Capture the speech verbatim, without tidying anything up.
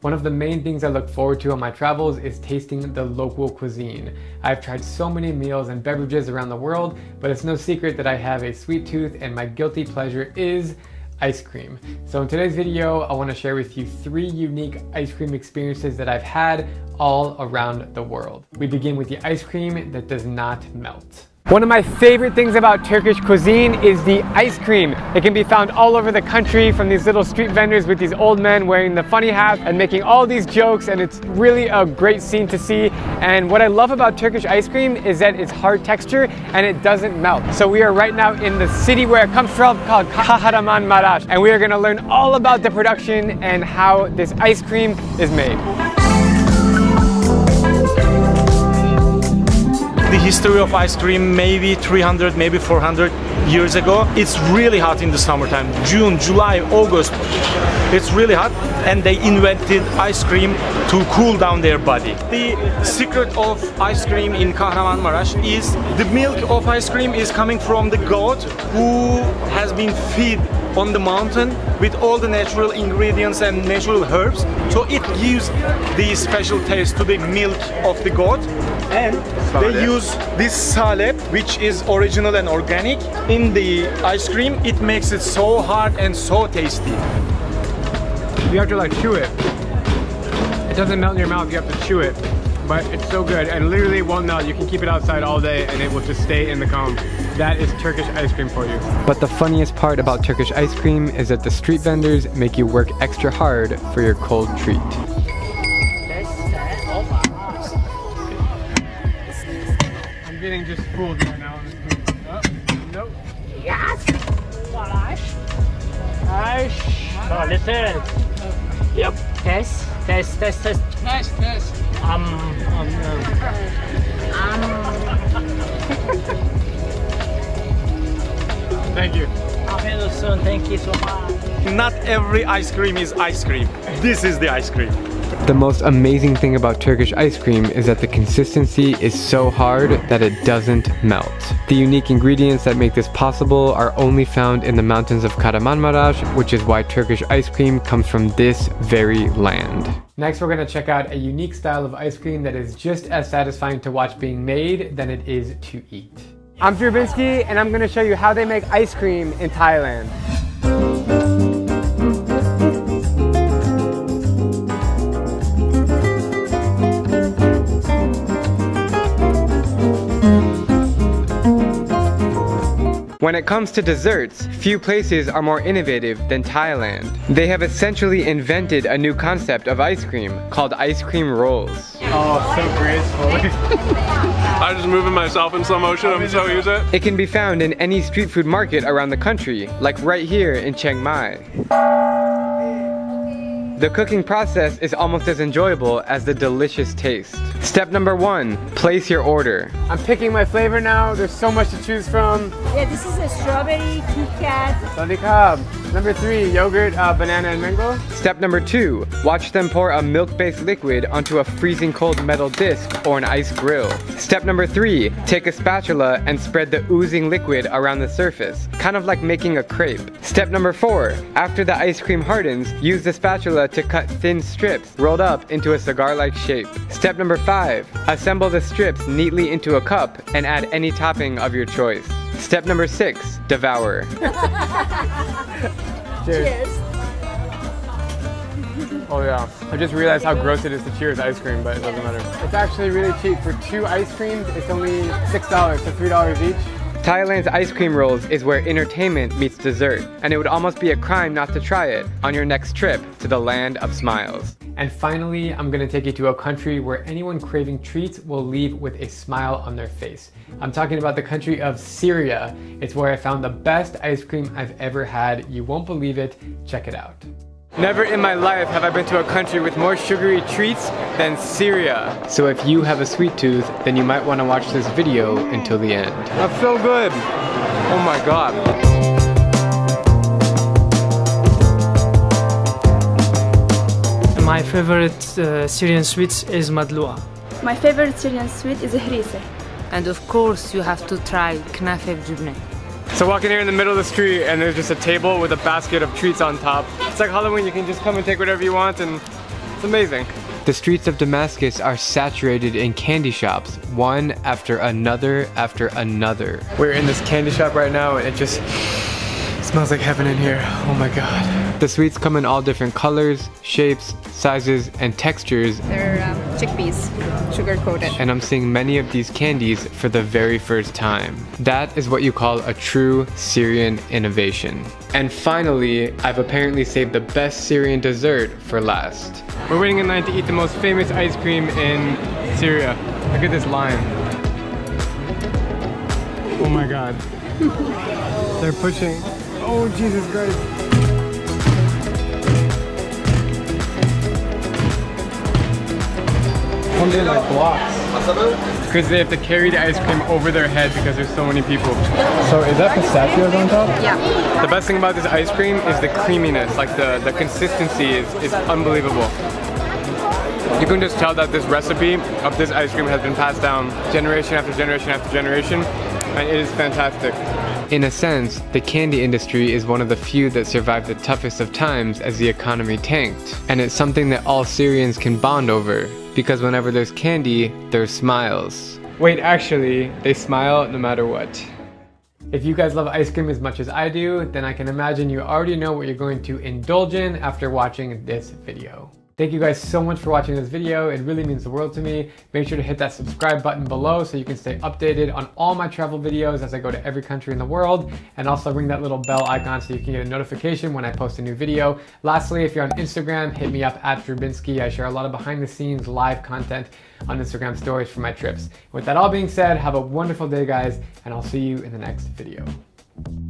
One of the main things I look forward to on my travels is tasting the local cuisine. I've tried so many meals and beverages around the world, but it's no secret that I have a sweet tooth and my guilty pleasure is ice cream. So in today's video, I want to share with you three unique ice cream experiences that I've had all around the world. We begin with the ice cream that does not melt. One of my favorite things about Turkish cuisine is the ice cream. It can be found all over the country, from these little street vendors with these old men wearing the funny hats and making all these jokes, and it's really a great scene to see. And what I love about Turkish ice cream is that it's hard texture and it doesn't melt. So we are right now in the city where it comes from, called Kahramanmaraş, and we are going to learn all about the production and how this ice cream is made. The history of ice cream, maybe three hundred, maybe four hundred years ago. It's really hot in the summertime, June, July, August. It's really hot, and they invented ice cream to cool down their body. The secret of ice cream in Kahramanmaraş is the milk of ice cream is coming from the goat who has been fed on the mountain with all the natural ingredients and natural herbs, so it gives the special taste to the milk of the goat. And they use this salep, which is original and organic, in the ice cream. It makes it so hard and so tasty. You have to like chew it. It doesn't melt in your mouth, you have to chew it. But it's so good, and literally won't melt. You can keep it outside all day and it will just stay in the cone. That is Turkish ice cream for you. But the funniest part about Turkish ice cream is that the street vendors make you work extra hard for your cold treat. I'm getting just fooled right now on this food. Oh, nope. Yes! Oh, listen. Yep. Test, test, test, test. Nice, test. Um, um, um. Thank you. Thank you so much. Not every ice cream is ice cream. This is the ice cream. The most amazing thing about Turkish ice cream is that the consistency is so hard that it doesn't melt. The unique ingredients that make this possible are only found in the mountains of Kahramanmaraş, which is why Turkish ice cream comes from this very land. Next, we're going to check out a unique style of ice cream that is just as satisfying to watch being made than it is to eat. I'm Drew Binsky, and I'm going to show you how they make ice cream in Thailand. When it comes to desserts, few places are more innovative than Thailand. They have essentially invented a new concept of ice cream called ice cream rolls. Oh, so graceful. I'm just moving myself in slow motion, I'm so used to it. It can be found in any street food market around the country, like right here in Chiang Mai. The cooking process is almost as enjoyable as the delicious taste. Step number one, place your order. I'm picking my flavor now. There's so much to choose from. Yeah, this is a strawberry, Kit Kat. Sawadikab. Number three, yogurt, uh, banana, and mango. Step number two, watch them pour a milk-based liquid onto a freezing cold metal disc or an ice grill. Step number three, take a spatula and spread the oozing liquid around the surface, kind of like making a crepe. Step number four, after the ice cream hardens, use the spatula to cut thin strips rolled up into a cigar-like shape. Step number five, assemble the strips neatly into a cup and add any topping of your choice. Step number six, devour. Cheers. Cheers. Oh yeah, I just realized how gross it is to cheers ice cream, but it doesn't matter. It's actually really cheap. For two ice creams, it's only six dollars, so three dollars each. Thailand's ice cream rolls is where entertainment meets dessert, and it would almost be a crime not to try it on your next trip to the land of smiles. And finally, I'm going to take you to a country where anyone craving treats will leave with a smile on their face. I'm talking about the country of Syria. It's where I found the best ice cream I've ever had. You won't believe it. Check it out. Never in my life have I been to a country with more sugary treats than Syria. So if you have a sweet tooth, then you might want to watch this video until the end. That's so good. Oh my God. My favorite uh, Syrian sweet is madloua. My favorite Syrian sweet is hryse. And of course you have to try knafeb jubneh. So walking here in the middle of the street, and there's just a table with a basket of treats on top. It's like Halloween, you can just come and take whatever you want and It's amazing. The streets of Damascus are saturated in candy shops, one after another after another. We're in this candy shop right now and it just smells like heaven in here. Oh my god. The sweets come in all different colors, shapes, sizes, and textures. They're um, chickpeas, sugar coated. And I'm seeing many of these candies for the very first time. That is what you call a true Syrian innovation. And finally, I've apparently saved the best Syrian dessert for last. We're waiting in line to eat the most famous ice cream in Syria. Look at this line. Oh my god. They're pushing. Oh Jesus Christ. Come in like blocks. Because they have to carry the ice cream over their head because there's so many people. So is that pistachios on top? Yeah. The best thing about this ice cream is the creaminess. Like the, the consistency is, is unbelievable. You can just tell that this recipe of this ice cream has been passed down generation after generation after generation. And it is fantastic. In a sense, the candy industry is one of the few that survived the toughest of times as the economy tanked. And it's something that all Syrians can bond over. Because whenever there's candy, there's smiles. Wait, actually, they smile no matter what. If you guys love ice cream as much as I do, then I can imagine you already know what you're going to indulge in after watching this video. Thank you guys so much for watching this video. It really means the world to me. Make sure to hit that subscribe button below so you can stay updated on all my travel videos as I go to every country in the world. And also ring that little bell icon so you can get a notification when I post a new video. Lastly, if you're on Instagram, hit me up at Drew Binsky. I share a lot of behind the scenes live content on Instagram stories for my trips. With that all being said, have a wonderful day guys, and I'll see you in the next video.